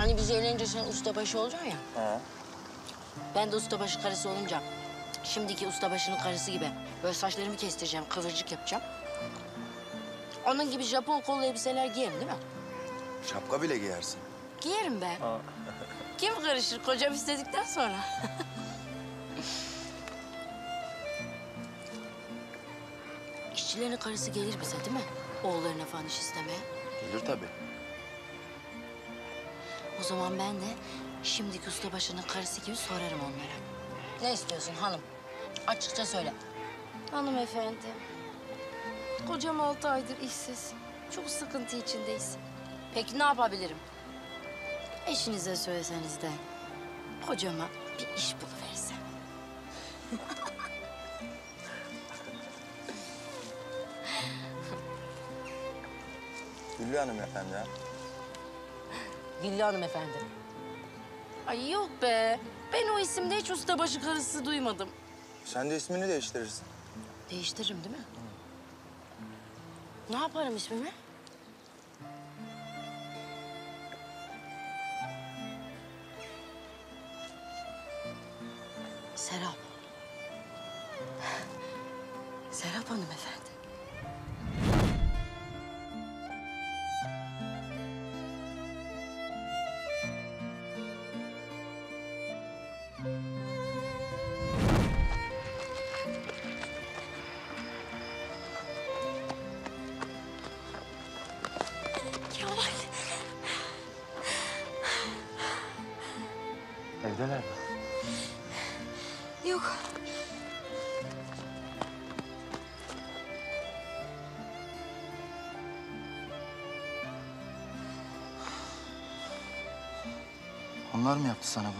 Hani biz evlenince sen ustabaşı olacaksın ya. He. Ben de ustabaşı karısı olunca şimdiki ustabaşının karısı gibi böyle saçlarımı kestireceğim, kıvırcık yapacağım. Onun gibi Japon kollu elbiseler giyerim değil mi? Şapka bile giyersin. Giyerim ben. Kim karışır kocam istedikten sonra? İşçilerin karısı gelir bize değil mi? Oğullarına falan iş istemeye. Gelir tabii. O zaman ben de şimdiki ustabaşının karısı gibi sorarım onlara. Ne istiyorsun hanım? Açıkça söyle. Hanımefendi, kocam 6 aydır işsiz. Çok sıkıntı içindeyiz. Peki ne yapabilirim? Eşinize söyleseniz de kocama bir iş buluversem. Güllü hanımefendi ha? Güllü hanımefendi. Ay yok be. Ben o isimde hiç ustabaşı karısı duymadım. Sen de ismini değiştirirsin. Değiştiririm değil mi? Ne yaparım ismimi? Serap. Serap hanımefendi. Yok. Onlar mı yaptı sana bunu?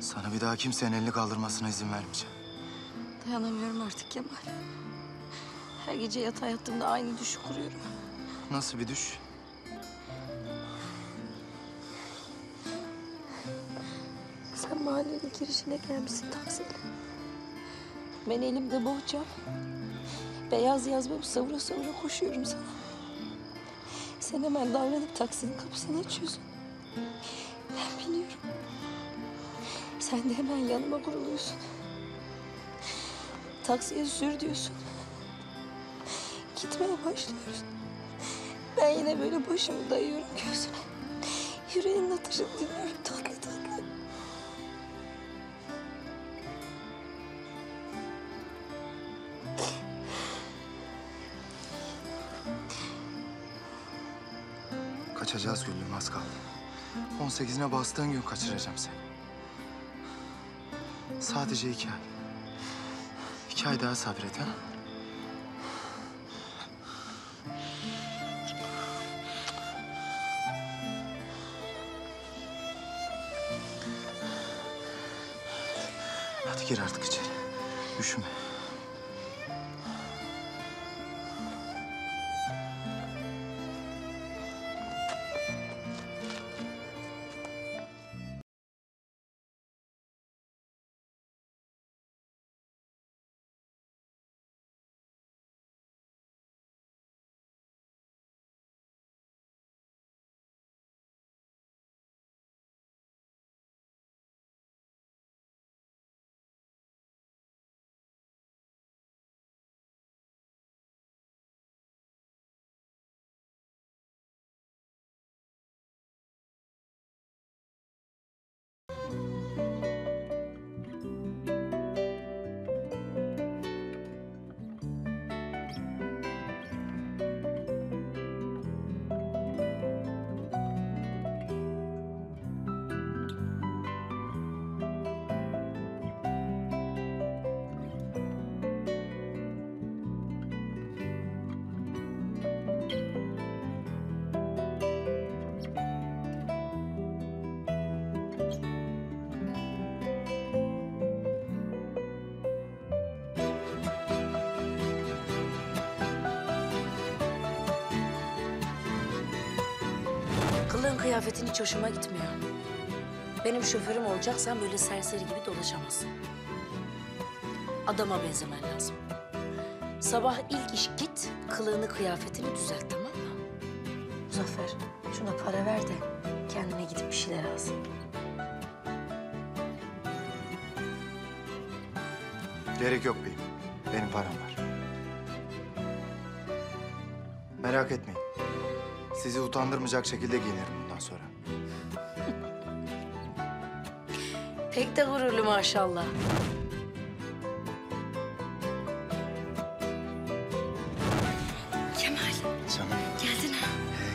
Sana bir daha kimsenin elini kaldırmasına izin vermeyeceğim. Dayanamıyorum artık Kemal. Her gece yatağa yattığımda aynı düşü kuruyorum. Nasıl bir düş? Sen mahallenin girişine gelmişsin taksiyle. Ben elimde bohçam. Beyaz yazmam savura savura koşuyorum sana. Sen hemen davranıp taksinin kapısını açıyorsun. Ben biliyorum. Sen de hemen yanıma kuruluyorsun. Taksiye sür diyorsun. Gitmeye başlıyoruz. Ben yine böyle başımı dayıyorum gözüne. Yüreğinin atışını dinliyorum tatlı tatlı. Kaçacağız Güllüm, az kaldı. 18'ine bastığın gün kaçıracağım seni. Sadece 2 ay. 2 ay daha sabret ha. Hadi gir artık içeri. Üşüme. Kıyafetin hiç hoşuma gitmiyor. Benim şoförüm olacaksan böyle serseri gibi dolaşamazsın. Adama benzemen lazım. Sabah ilk iş git, kılığını kıyafetini düzelt, tamam mı? Muzaffer, şuna para ver de kendine gidip bir şeyler alsın. Gerek yok beyim, benim param var. Merak etmeyin, sizi utandırmayacak şekilde giyinirim bundan sonra. Pek de gururlu maşallah. Kemal. Canım. Geldin ha?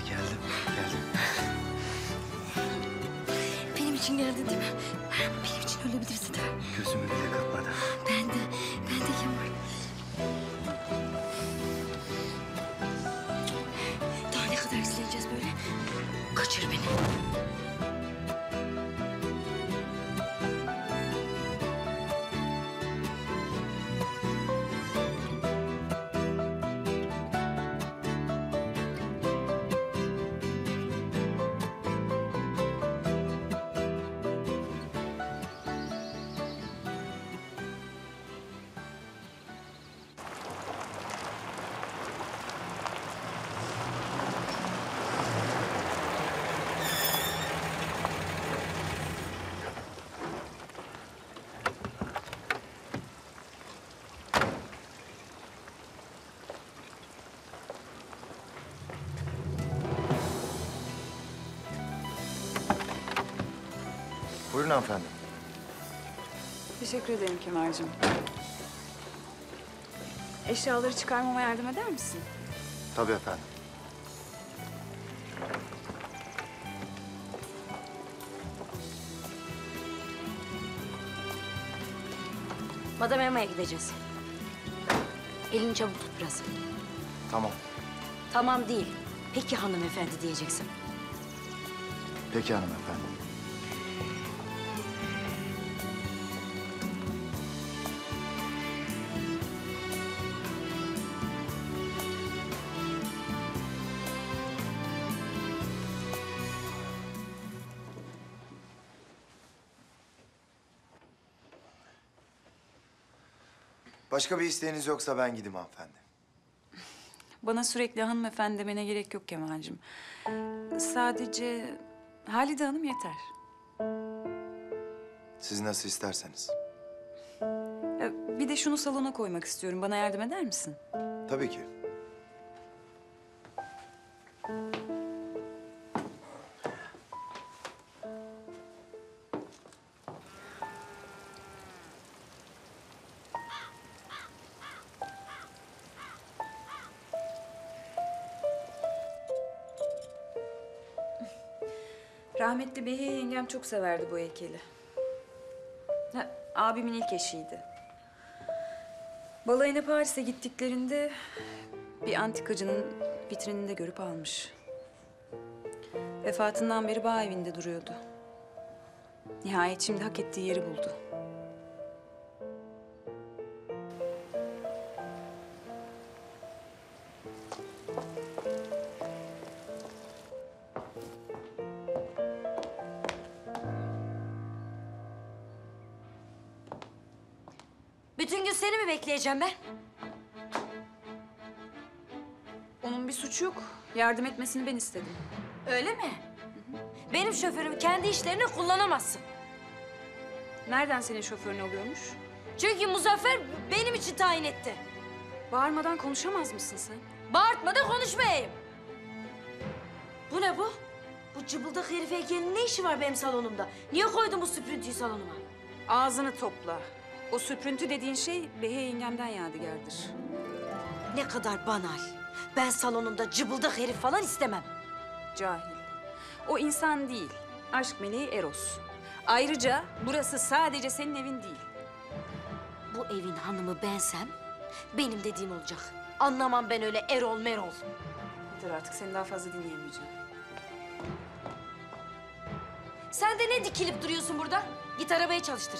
Geldim, geldim. Benim için geldin değil mi? Benim için ölebilirsin değil mi? Gözümü bile kapadı. Ben de Kemal. Daha ne kadar izleyeceğiz böyle? Kaçır beni. Buyurun hanımefendi. Teşekkür ederim Kemal'cığım. Eşyaları çıkarmama yardım eder misin? Tabii efendim. Madame Emma'ya gideceğiz. Elini çabuk tut biraz. Tamam. Tamam değil. Peki hanımefendi diyeceksin. Peki hanımefendi. Başka bir isteğiniz yoksa ben gideyim hanımefendi. Bana sürekli hanımefendi demene gerek yok Kemal'cığım. Sadece Halide Hanım yeter. Siz nasıl isterseniz. Bir de şunu salona koymak istiyorum. Bana yardım eder misin? Tabii ki. Rahmetli Behiye yengem çok severdi bu heykeli. Ha, abimin ilk eşiydi. Balayına Paris'e gittiklerinde bir antikacının vitrininde görüp almış. Vefatından beri bağ evinde duruyordu. Nihayet şimdi hak ettiği yeri buldu. Bütün gün seni mi bekleyeceğim ben? Onun bir suçu yok. Yardım etmesini ben istedim. Öyle mi? Hı hı. Benim şoförümü kendi işlerine kullanamazsın. Nereden senin şoförün oluyormuş? Çünkü Muzaffer benim için tayin etti. Bağırmadan konuşamaz mısın sen? Bağırtmadan konuşmayayım. Bu ne bu? Bu cıbıldak herif heykelinin ne işi var benim salonumda? Niye koydun bu süprüntüyü salonuma? Ağzını topla. O süprüntü dediğin şey Behiye yengemden yadigardır. Ne kadar banal. Ben salonumda cıbıldak herif falan istemem. Cahil. O insan değil. Aşk meleği Eros. Ayrıca burası sadece senin evin değil. Bu evin hanımı bensem, benim dediğim olacak. Anlamam ben öyle Erol Merol. Dur artık seni daha fazla dinleyemeyeceğim. Sen de ne dikilip duruyorsun burada? Git arabayı çalıştır.